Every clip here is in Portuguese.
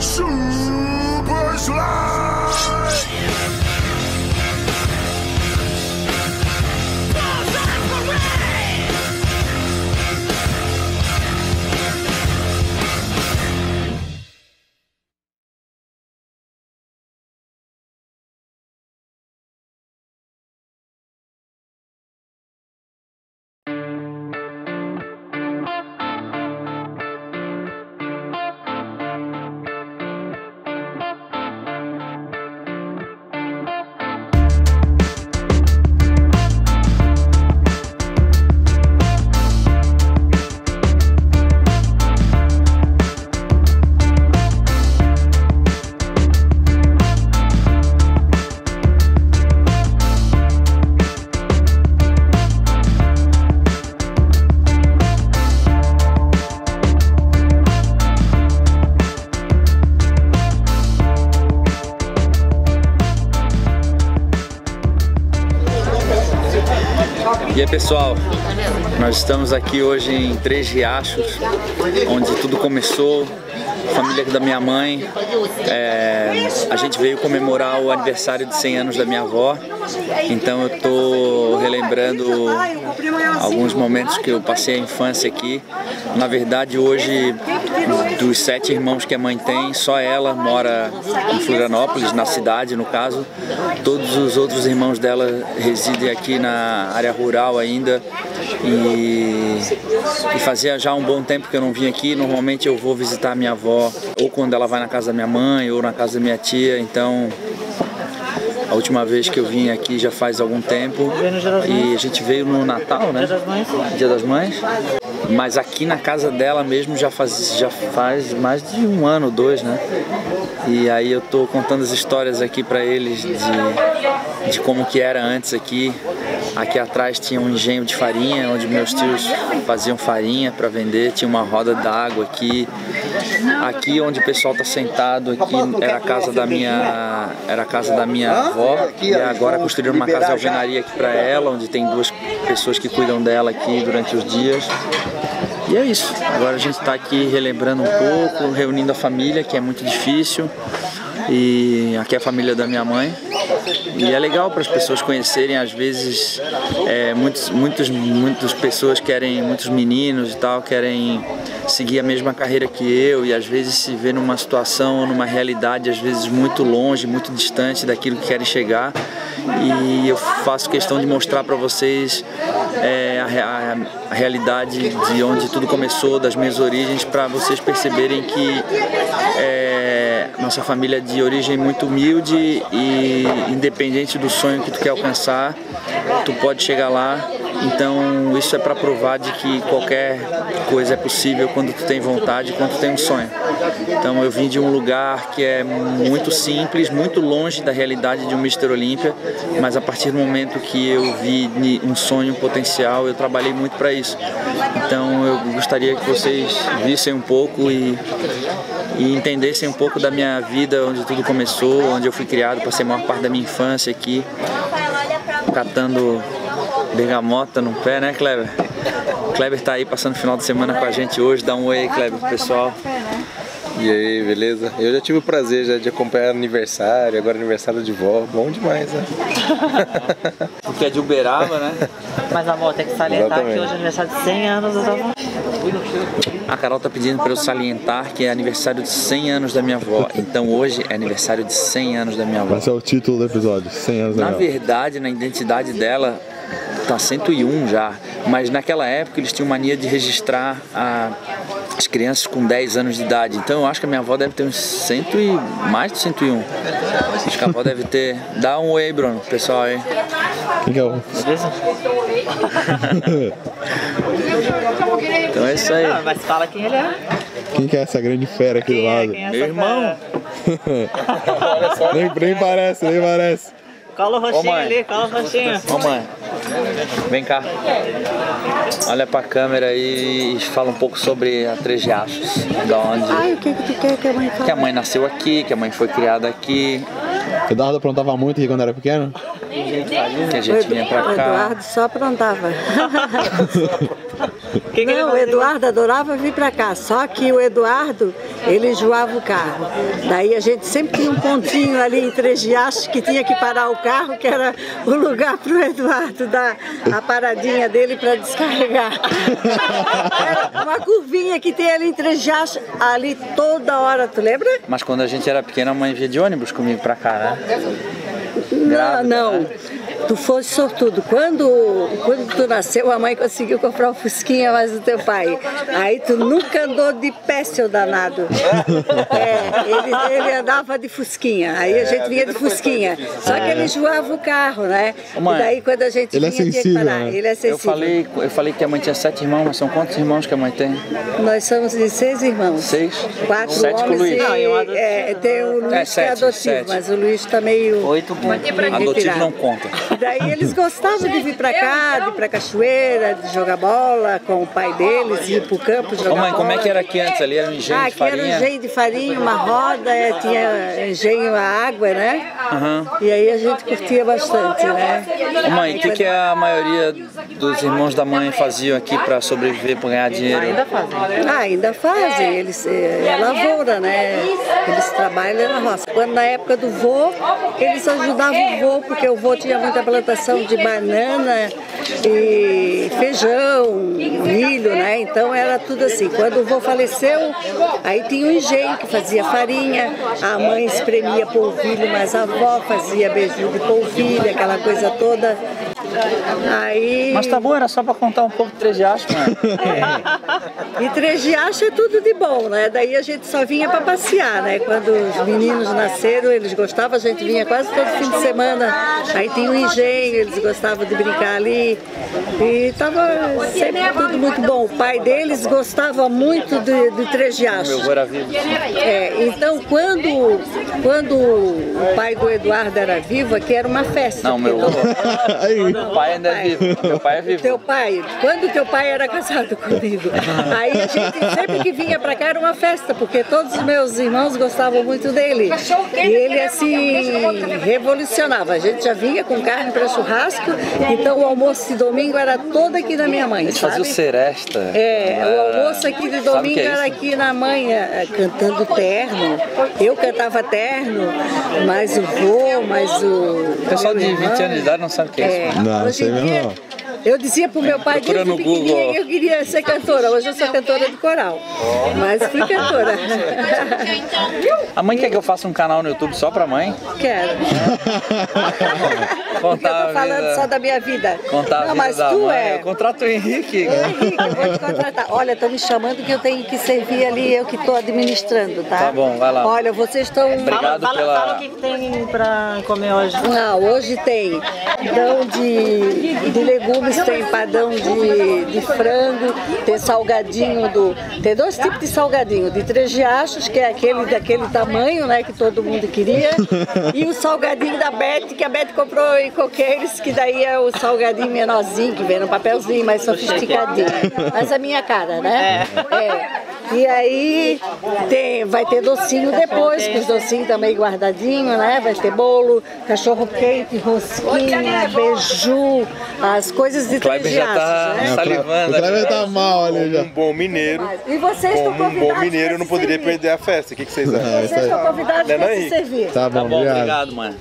Super Slam! E aí pessoal, nós estamos aqui hoje em Três Riachos, onde tudo começou, família da minha mãe, a gente veio comemorar o aniversário de 100 anos da minha avó, então eu tô relembrando alguns momentos que eu passei a infância aqui. Na verdade hoje, dos 7 irmãos que a mãe tem, só ela mora em Florianópolis, na cidade no caso. Todos os outros irmãos dela residem aqui na área rural ainda e fazia já um bom tempo que eu não vim aqui. Normalmente eu vou visitar minha avó ou quando ela vai na casa da minha mãe ou na casa da minha tia, então a última vez que eu vim aqui já faz algum tempo e a gente veio no Natal, né? Dia das Mães. Mas aqui na casa dela mesmo já faz mais de um ano, 2, né? E aí eu tô contando as histórias aqui pra eles de como que era antes aqui. Aqui atrás tinha um engenho de farinha, onde meus tios faziam farinha para vender. Tinha uma roda d'água aqui. Aqui onde o pessoal tá sentado aqui era a casa da minha avó. E agora construíram uma casa de alvenaria aqui para ela, onde tem 2 pessoas que cuidam dela aqui durante os dias. E é isso. Agora a gente tá aqui relembrando um pouco, reunindo a família, que é muito difícil. E aqui é a família da minha mãe. E é legal para as pessoas conhecerem, às vezes muitas pessoas querem, muitos meninos e tal, querem seguir a mesma carreira que eu e às vezes se vê numa situação, numa realidade, às vezes muito longe, muito distante daquilo que querem chegar. E eu faço questão de mostrar para vocês a realidade de onde tudo começou, das minhas origens, para vocês perceberem que nossa família é de origem muito humilde e independente do sonho que tu quer alcançar, tu pode chegar lá. Então isso é para provar de que qualquer coisa é possível quando tu tem vontade, quando tu tem um sonho. Então eu vim de um lugar que é muito simples, muito longe da realidade de um Mr. Olímpia, mas a partir do momento que eu vi um sonho, um potencial, eu trabalhei muito para isso. Então eu gostaria que vocês vissem um pouco e entendessem um pouco da minha vida, onde tudo começou, onde eu fui criado, passei a maior parte da minha infância aqui, catando bergamota no pé, né, Kleber? O Kleber tá aí passando o final de semana com a gente hoje. Dá um oi aí, Kleber, pro pessoal. E aí, beleza? Eu já tive o prazer de acompanhar aniversário, agora aniversário de vó. Bom demais, né? Porque é de Uberaba, né? Mas, amor, tem que salientar que hoje é aniversário de 100 anos da avó. A Carol tá pedindo para eu salientar que é aniversário de 100 anos da minha avó. Então hoje é aniversário de 100 anos da minha avó. Esse é o título do episódio, 100 anos da minha avó. Na verdade, na identidade dela, tá 101 já, mas naquela época eles tinham mania de registrar as crianças com 10 anos de idade. Então eu acho que a minha avó deve ter uns 100 e mais de 101. Acho que a avó deve ter... Dá um oi, Bruno, pessoal aí. Que é o... Beleza? Então é isso aí. Não, mas fala quem ele é. Quem que é essa grande fera aqui do lado? É meu irmão. nem parece. Cola o roxinho ali, cola o roxinho. Ô mãe, vem cá. Olha pra câmera aí e fala um pouco sobre a Três Diachos. Da onde... Ai, o que tu quer que a mãe fale? Que a mãe nasceu aqui, que a mãe foi criada aqui. Eduardo aprontava muito aqui quando era pequeno? Que a gente vinha pra cá. O Eduardo só aprontava. Não, o Eduardo adorava vir pra cá, só que o Eduardo, ele enjoava o carro. Daí a gente sempre tinha um pontinho ali em Três Diachos que tinha que parar o carro, que era o lugar pro Eduardo dar a paradinha dele pra descarregar. Era uma curvinha que tem ali em Três Diachos, ali toda hora, tu lembra? Mas quando a gente era pequena, a mãe via de ônibus comigo pra cá, né? Grávida, não, né? Tu fosse sortudo. Quando tu nasceu, a mãe conseguiu comprar um fusquinha mais do teu pai. Aí tu nunca andou de pé, seu danado. É, ele andava de fusquinha. Aí a gente vinha de fusquinha. Só que ele enjoava o carro, né? Mãe, e daí quando a gente vinha, tinha que parar. Ele é sensível. Eu falei que a mãe tinha 7 irmãos, mas são quantos irmãos que a mãe tem? Nós somos de 6 irmãos. 6? 4 homens com o Luiz. Tem o Luiz que é adotivo, mas o Luiz tá meio... 8 adotivo não conta. Daí eles gostavam de vir pra cá, de ir pra Cachoeira, de jogar bola com o pai deles, ir pro campo jogar bola. Mãe, como é que era aqui antes? Ali era um engenho de farinha? Aqui era um engenho de farinha, uma roda, tinha engenho, a água, né? Uhum. E aí a gente curtia bastante, né? Mãe, o que a maioria dos irmãos da mãe faziam aqui pra sobreviver, pra ganhar dinheiro? Ainda fazem. Ah, ainda fazem. Eles, é lavoura, né? Eles trabalham na roça. Quando na época do vô, eles ajudavam o vô, porque o vô tinha muita plantação de banana e feijão, milho, né? Então era tudo assim. Quando o vô faleceu, aí tinha um engenho que fazia farinha, a mãe espremia polvilho, mas a avó fazia beijo de polvilho, aquela coisa toda. Aí... Mas tá bom, era só pra contar um pouco de Três Diachos, né? É. E Três Diachos é tudo de bom, né? Daí a gente só vinha pra passear, né? Quando os meninos nasceram, eles gostavam, a gente vinha quase todo fim de semana. Aí tinha um engenho, eles gostavam de brincar ali. E tava sempre tudo muito bom. O pai deles gostava muito de Três Diachos. Meu avô era vivo. É, então quando o pai do Eduardo era vivo, aqui era uma festa. Não, meu avô. Meu pai ainda é vivo. Teu pai é vivo. Teu pai, quando teu pai era casado comigo, aí a gente sempre que vinha pra cá era uma festa, porque todos os meus irmãos gostavam muito dele. E ele assim revolucionava. A gente já vinha com carne pra churrasco, então o almoço de domingo era todo aqui na minha mãe. A gente fazia o seresta. É, o almoço aqui de domingo era aqui na mãe, cantando terno. Eu cantava terno, mas o vô, mas o... O pessoal de 20 anos de idade não sabe o que é isso. Não, hoje em dia, eu dizia pro meu pai desde pequenininha que eu queria ser cantora. Hoje eu sou cantora de coral, mas fui cantora. A mãe quer que eu faça um canal no YouTube só pra mãe? Quero. Porque eu tô falando só da minha vida. Contar não, a vida da mãe. Eu contrato o Henrique. Eu, Henrique, eu vou te contratar. Olha, estão me chamando que eu tenho que servir ali, eu que tô administrando, tá? Tá bom, vai lá. Olha, vocês estão... Obrigado pela... Fala o que tem pra comer hoje. Não, hoje tem pão de legumes, tem padrão de frango, tem salgadinho do... Tem 2 tipos de salgadinho, de Três Diachos, que é aquele daquele tamanho, né, que todo mundo queria, e o salgadinho da Beth, que a Beth comprou em Coqueiros, que daí é o salgadinho menorzinho, que vem no papelzinho, mais sofisticadinho. Mas a minha cara, né? É. E aí vai ter docinho depois, que os docinhos também guardadinhos, né? Vai ter bolo, cachorro quente, rosquinha, beiju, as coisas de Três Diachos, tá, né? Salivando. O Cleber tá mal ali já. Um bom mineiro. E vocês estão convidados. Um bom mineiro não poderia perder a festa. O que vocês acham? Vocês estão convidados para se servir. Tá bom, obrigado, mãe.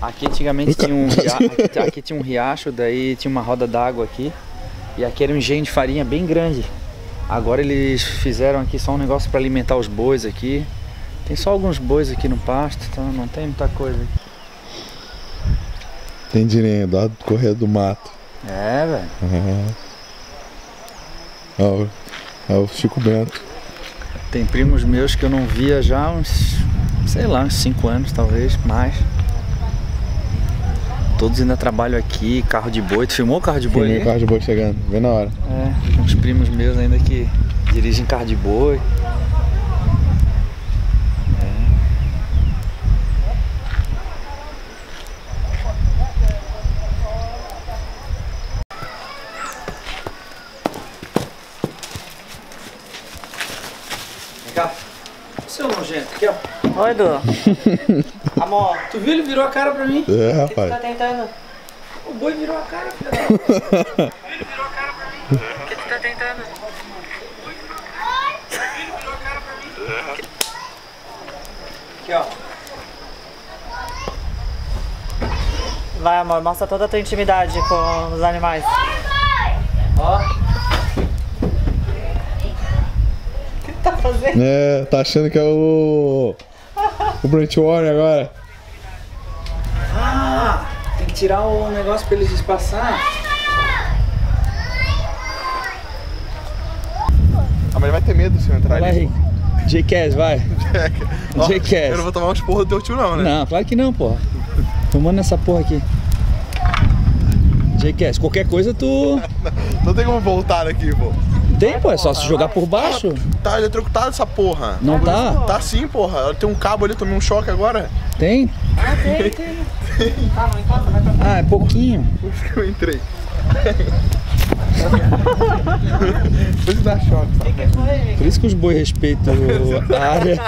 Aqui antigamente tinha um riacho, daí tinha uma roda d'água aqui. E aqui era um engenho de farinha bem grande. Agora eles fizeram aqui só um negócio para alimentar os bois aqui. Tem só alguns bois aqui no pasto, então não tem muita coisa aqui. Tem direito, Eduardo Correa do Mato. É, velho. Uhum. É o Chico Bento. Tem primos meus que eu não via já há uns, sei lá, uns 5 anos talvez, mais. Todos ainda trabalham aqui, carro de boi. Tu filmou o carro de boi? Filmei o carro de boi chegando, bem na hora. É, tem uns primos meus ainda que dirigem carro de boi. É. seu nojento? Aqui, ó. Oi, Edu. Amor, tu viu? Ele virou a cara pra mim. É, rapaz. O que tu tá tentando? O boi virou a cara, filho. Ele virou a cara pra mim. O que tu tá tentando? O boi virou a cara. Ele virou a cara pra mim. Aqui, ó. Vai, amor, mostra toda a tua intimidade com os animais. Ó. O que tu tá fazendo? É, tá achando que é o Bridgewater agora. Ah, tem que tirar o negócio pra eles espaçar. Ah, mas ele vai ter medo se eu entrar ali. J-Cass, vai. J-Cass. Eu não vou tomar uns porros do teu tio não, né? Não, claro que não, porra. Tomando essa porra aqui. JQS, qualquer coisa tu... Não tem como voltar aqui, pô. Tem, pô, é só se jogar por baixo. Tá eletrocutado essa porra. Não tá? Tá sim, porra. Tem um cabo ali, eu tomei um choque agora. Tem? Ah, tem. Ah, não encosta, vai pra frente. Ah, é pouquinho. Por isso que eu entrei. Por isso dá choque, sabe? Por isso que os bois respeitam a área.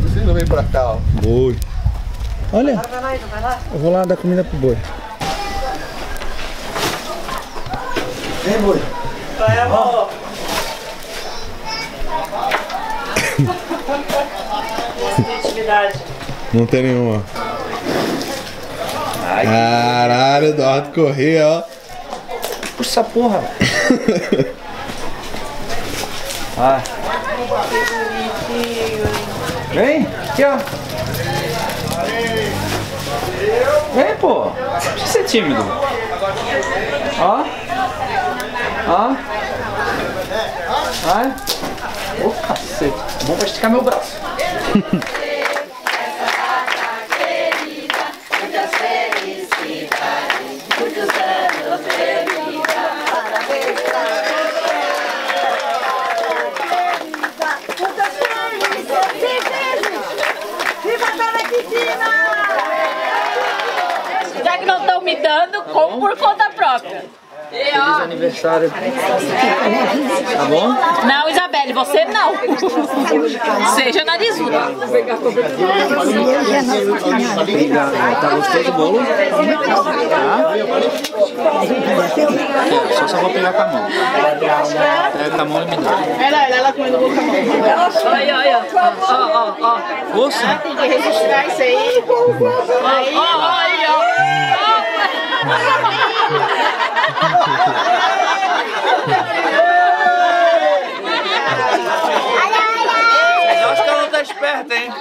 Você não vem pra cá, ó. Boi. Olha. Vai lá. Eu vou lá dar comida pro boi. Vem, boi. Vai, amor. Intimidade. Não tem nenhuma. Ai, caralho, Eduardo Correa, ó. Puxa porra. Ah. Vem, aqui ó. Vem, pô. Não precisa ser tímido. Ó. Ó. Vai. Ô, cacete. Bom pra esticar meu braço. Já que não estão me dando, como por conta própria. Feliz aniversário. Tá bom? Não, Isabelle, você não. Seja narizuda. Obrigado. Tá gostoso o bolo? Tá? Só vou pegar com a mão. Pega com a mão e me dá. Ela comendo com a mão. Olha. Ó. Ouça. Tem que registrar isso aí. Ó. Eu acho que ela não tá esperta, hein?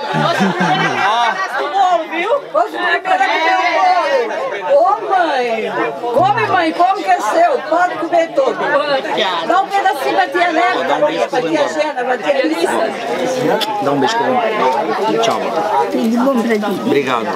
Ó, viu? Ô, mãe! Come, que é seu! Pode comer todo! Dá um pedacinho pra tia Léa, pra tia Gena, pra tia Elissa. Dá um beijo pra mim. Tchau. Obrigado.